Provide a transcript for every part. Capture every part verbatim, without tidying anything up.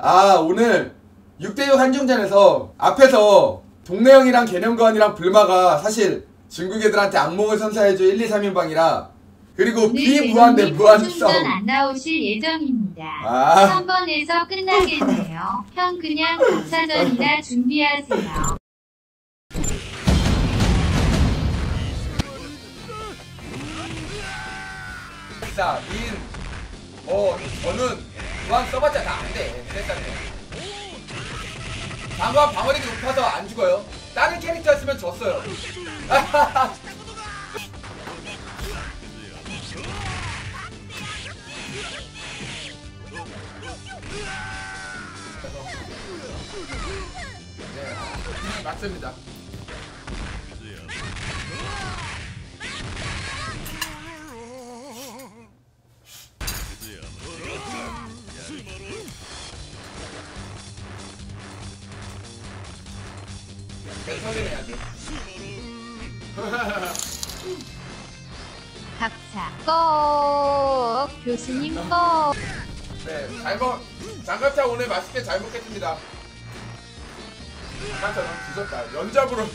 아, 오늘 육 대 육 한정전에서 앞에서 동네형이랑 개념거원이랑 불마가 사실 중국 애들한테 악몽을 선사해줘 일, 이, 삼 인방이라 그리고 비무한 대 무한성 안 나오실 예정입니다. 아. 삼 번에서 끝나겠네요. 형 그냥 감사전이나 준비하세요. 자, 민, 어, 저는 무한 써봤자 다 안 돼. 방어와 방어력이 높아서 안 죽어요. 다른 캐릭터였으면 졌어요. 네, 맞습니다. 각자 꼭 교수님 꼭. 네, 잘 먹. 장갑차 오늘 맛있게 잘 먹겠습니다. 장갑차 너무 뒤졌다. 연잡으로.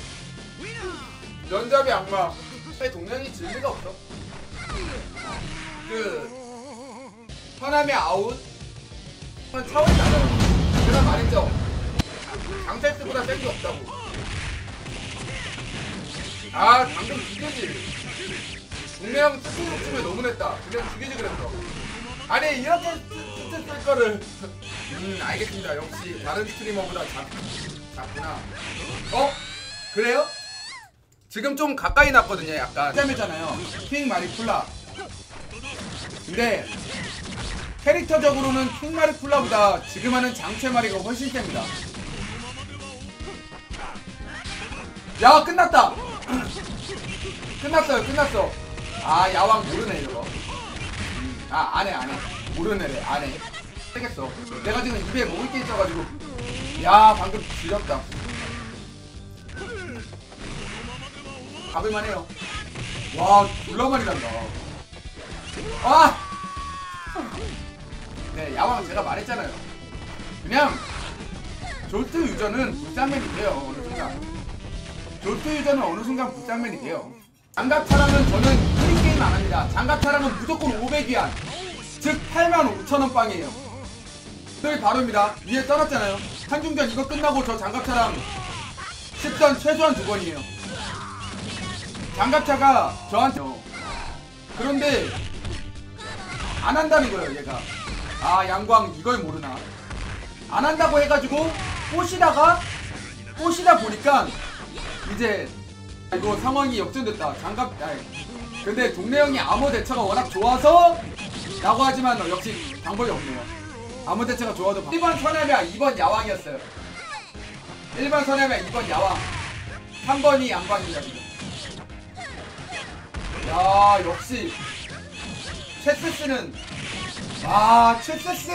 연잡이 악마. 동영이 진리가 없어. 그 편함의 아웃. 차원이 다르고. 제가 말했죠. 강철수보다 센 게 없다고. 아, 방금 죽이지. 동네형 스스로 춤에 너무 냈다. 그냥 죽이지 그랬어. 아니, 이렇게 쓸 거를. 음, 알겠습니다. 역시 다른 스트리머보다 잡, 잡구나. 어? 그래요? 지금 좀 가까이 났거든요, 약간. 짬이잖아요. 킹 마리쿨라. 근데 캐릭터적으로는 킹 마리쿨라보다 지금 하는 장채 마리가 훨씬 셉니다. 야, 끝났다! 끝났어요, 끝났어. 아, 야왕 모르네, 이거. 아, 안 해, 안 해. 모르네, 안 해. 되겠어. 내가 지금 입에 먹을 게 있어가지고. 야, 방금 지렸다. 가볼만 해요. 와, 졸라 많이 간다. 아! 네, 야왕 제가 말했잖아요. 그냥, 졸트 유저는 불쌍맨이 돼요, 어느 순간. 졸트 유저는 어느 순간 불장면이 돼요. 장갑 차라면 저는 프리게임 안 합니다. 장갑 차라면 무조건 오백 위안. 즉, 팔만 오천 원 빵이에요. 저희 바로입니다. 위에 떠났잖아요. 한중전 이거 끝나고 저 장갑 차랑 십 전 최소한 두 번이에요. 장갑 차가 저한테. 그런데, 안 한다는 거예요, 얘가. 아, 양광 이걸 모르나. 안 한다고 해가지고, 꼬시다가, 꼬시다 보니까, 이제 이거 상황이 역전됐다. 장갑 아이. 근데 동네형이 암호 대처가 워낙 좋아서 라고 하지만 어, 역시 방법이 없네요. 암호 대처가 좋아도 방... 일 번 선혜미야 이 번 야왕이었어요. 일 번 선혜미야 이 번 야왕 삼 번이 양광이야. 야, 역시 채스스는 아 채스스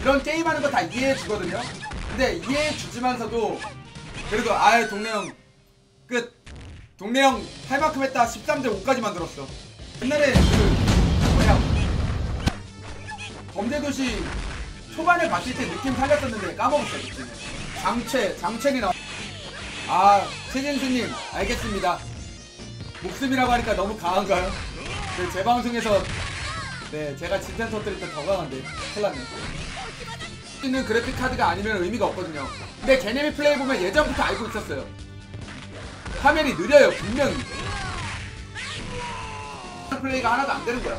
이런 게임하는 거 다 이해해주거든요. 근데 이해해주지만서도 그래도 아예 동네형 끝. 동네형 할 만큼 했다. 십삼 대 오까지 만들었어. 옛날에 그 뭐냐 범죄도시 초반에 봤을 때 느낌 살렸었는데 까먹었어요. 느낌. 장채 장채이 나와. 아, 최진수님 알겠습니다. 목숨이라고 하니까 너무 강한가요? 네, 제 방송에서 네 제가 진짜 터뜨릴 때 더 강한데 큰일났네. 있는 그래픽 카드가 아니면 의미가 없거든요. 근데 개념이 플레이 보면 예전부터 알고 있었어요. 화면이 느려요, 분명히. 플레이가 하나도 안 되는 거야.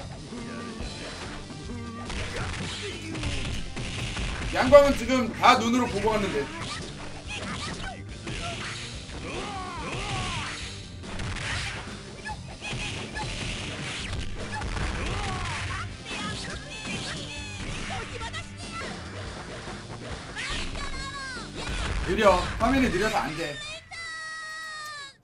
양광은 지금 다 눈으로 보고 왔는데. 느려. 화면이 느려서 안 돼.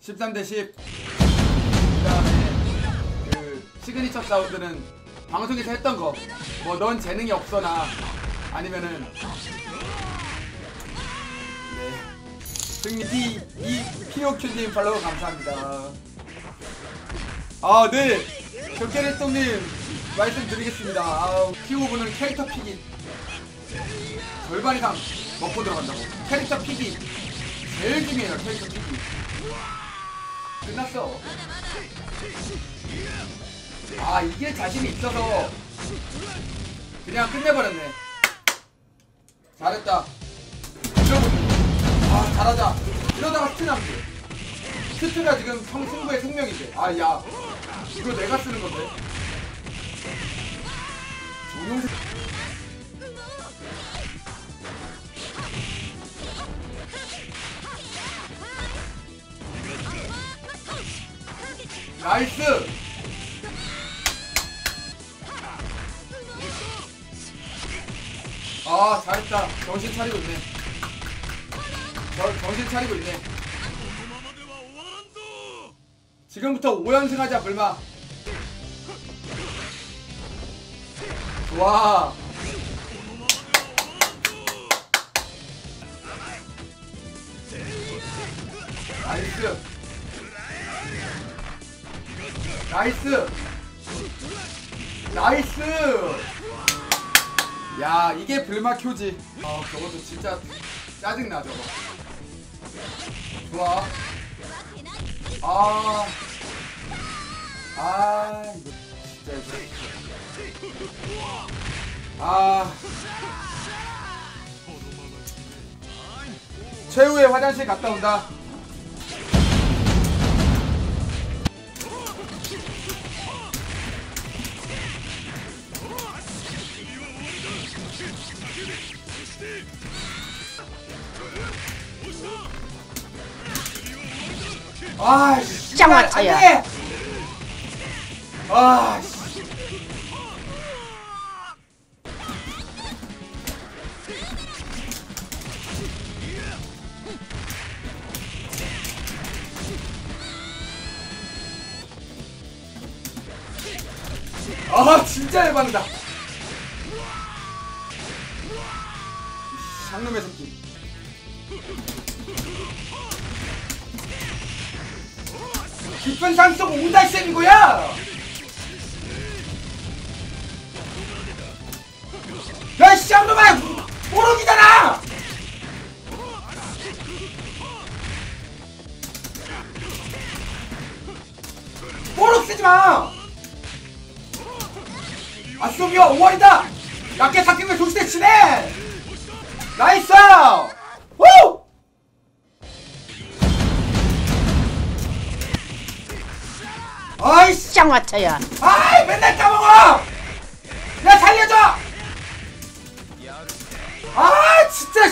십삼 대 십. 그 다음에 그 시그니처 사운드는 방송에서 했던 거 뭐 넌 재능이 없어나 아니면은 네 승리 D E 피오큐님 팔로우 감사합니다. 아, 네 격계레똥님 말씀드리겠습니다. 아우 피오브는 캐릭터 픽이 절반 이상 먹고 들어간다고. 캐릭터 픽이 제일 중요해요. 캐릭터 픽이 끝났어. 아 이게 자신이 있어서 그냥 끝내버렸네. 잘했다. 아 잘하자. 이러다가 스트 남지. 스트가 지금 승부의 생명인데. 아 야 이거 내가 쓰는 건데. 조용히. 나이스. 아 잘했다. 정신 차리고 있네. 저, 정신 차리고 있네. 지금부터 오 연승 하자 불마. 와. 나이스. 나이스. 나이스. 야 이게 불마 큐지. 아 저것도 진짜 짜증나 저거. 좋아. 아, 아, 이거 진짜 이거. 아, 최후의 화장실 갔다 온다. 아, 짱 왔어요. 아, 씨. 아, 진짜 해봤다. 장놈의 새끼. 깊은 산속 온다 이 거야. 야 쌍놈아 모르기잖아. 모르 쓰지 마. 아쏘비야 오월이다. 약해 삭힌 걸 조심해 치네. 나이스. 후. 아이씨 짱 맞춰야. 아이 맨날 까먹어. 야 살려줘. 아 진짜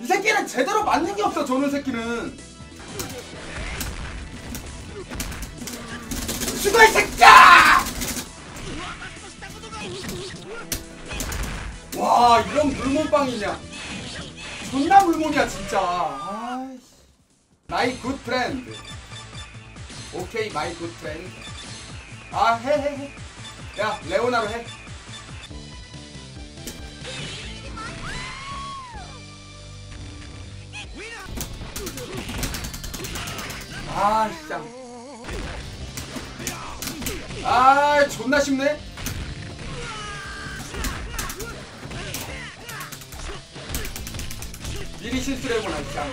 이 새끼는 제대로 맞는 게 없어. 저런 새끼는 죽어 이 새끼야. 와 이런 물몸빵이냐. 존나 물몸이야 진짜. 아이씨 나이 굿 프렌드. 오케이 마이 굿 프렌드. 아 해 해 해. 야 레오나로 해. 아 진짜. 아 존나 쉽네. 미리 실수를 해보나 진짜.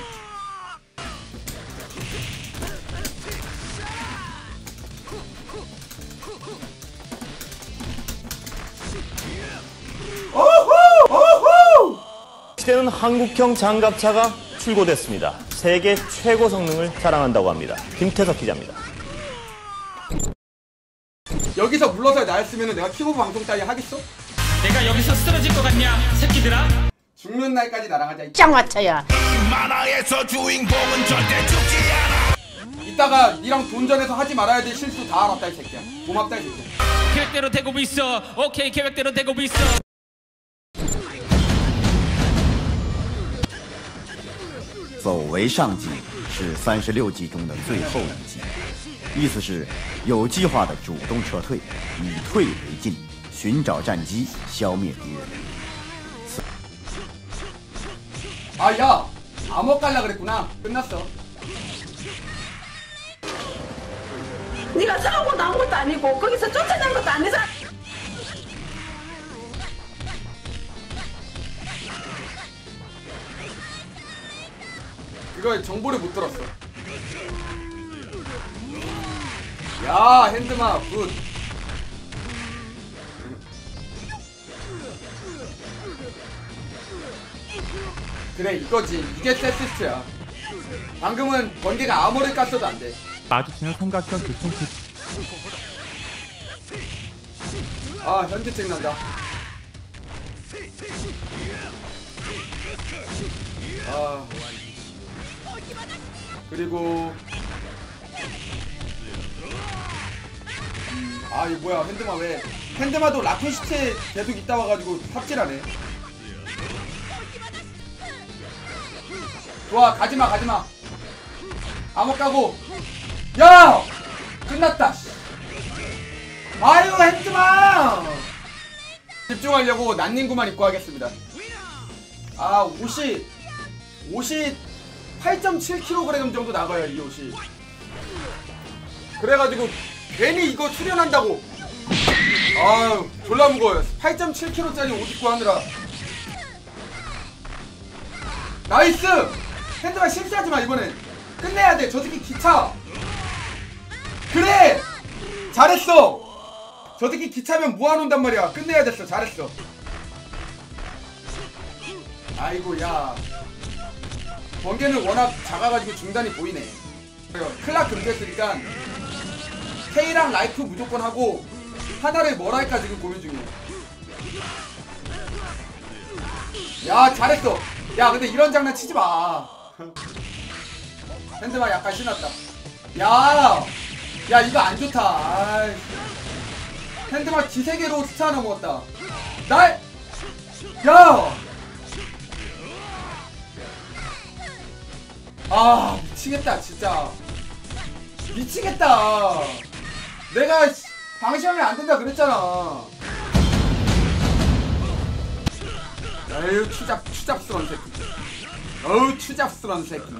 시대는 한국형 장갑차가 출고됐습니다. 세계 최고 성능을 자랑한다고 합니다. 김태석 기자입니다. 여기서 물러서 나였으면 내가 키보 방송 따위 하겠어? 내가 여기서 쓰러질 것 같냐 새끼들아? 죽는 날까지 나랑 하자. 짱 맞춰야. 이 만화에서 주인공은 절대 죽지 않아. 이따가 니랑 돈전에서 하지 말아야 될 실수 다 알았다 이 새끼야. 고맙다 이 새끼야. 계획대로 되고 있어. 오케이 계획대로 되고 있어.走为上计是三十六计中的最后一计，意思是有计划的主动撤退，以退为进，寻找战机，消灭敌人。 아야, 암호 깔라 그랬구나. 끝났어. 네가 싸우고 나온 것도 아니고 거기서 쫓아낸 것도 아니잖아. 이거 정보를 못 들었어. 야, 핸드마 굿. 그래, 이거지. 이게 세시스트야. 방금은 번개가 아무를 깠어도 안 돼. 마주치는 삼각형 교통 팁. 아, 현기증 난다. 아, 그리고 음, 아, 이거 뭐야, 핸드마 왜? 핸드마도 라쿤 시체 계속 있다 와가지고 삽질하네. 좋아, 가지마, 가지마. 암호 까고. 야! 끝났다. 아유, 핸드마! 집중하려고 난닝구만 입고 하겠습니다. 아, 옷이 옷이 팔 점 칠 킬로그램 정도 나가요, 이 옷이. 그래가지고 괜히 이거 출연한다고, 아유, 졸라 무거워요. 팔 점 칠 킬로그램짜리 옷 입고 하느라. 나이스! 핸드마 실수하지마, 이번엔 끝내야 돼. 저 새끼 기차. 그래! 잘했어! 저 새끼 기차면 모아놓는단 말이야. 끝내야 됐어. 잘했어. 아이고, 야. 번개는 워낙 작아가지고 중단이 보이네. 클락 금지했으니까 K랑 라이프 무조건 하고 하나를 뭘 할까 지금 고민 중이야. 야, 잘했어. 야, 근데 이런 장난 치지 마. 핸드만 약간 신났다. 야! 야, 이거 안 좋다. 아이. 핸드마 지세계로 스타 하나 먹었다. 날! 야! 아, 미치겠다, 진짜. 미치겠다. 내가 방심하면 안 된다 그랬잖아. 에휴, 추잡, 추잡스러운 새끼. 어우, 추잡스러운 새끼.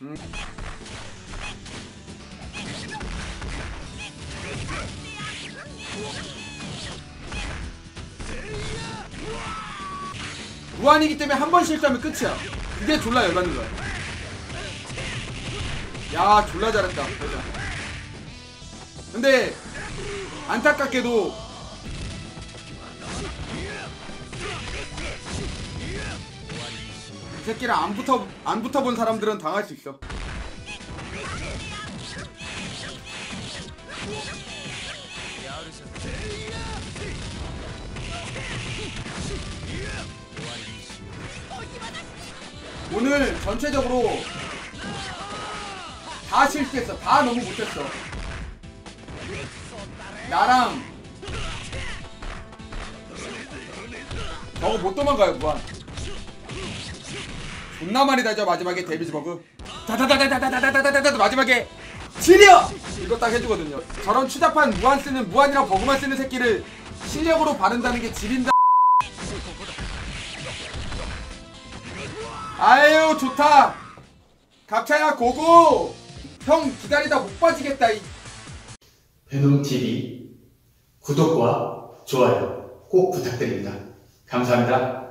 음. 무한이기 때문에 한 번 실수하면 끝이야. 그게 졸라 열받는 거야. 야, 졸라 잘했다. 그러자. 근데 안타깝게도 이 새끼랑 안 붙어, 안 붙어본 사람들은 당할 수 있어. 오늘 전체적으로 다 실수했어. 다 너무 못했어. 나랑 저거 못 도망가요, 무한. 존나 많이 다져. 마지막에 데뷔즈 버그 다다다다다다다다다다다 마지막에 지려! 이거 딱 해주거든요. 저런 추잡한 무한 쓰는, 무한이랑 버그만 쓰는 새끼를 실력으로 바른다는 게 지린다. 아유, 좋다. 갑차야 고고. 형 기다리다 못 빠지겠다. 베논티비 구독과 좋아요 꼭 부탁드립니다. 감사합니다.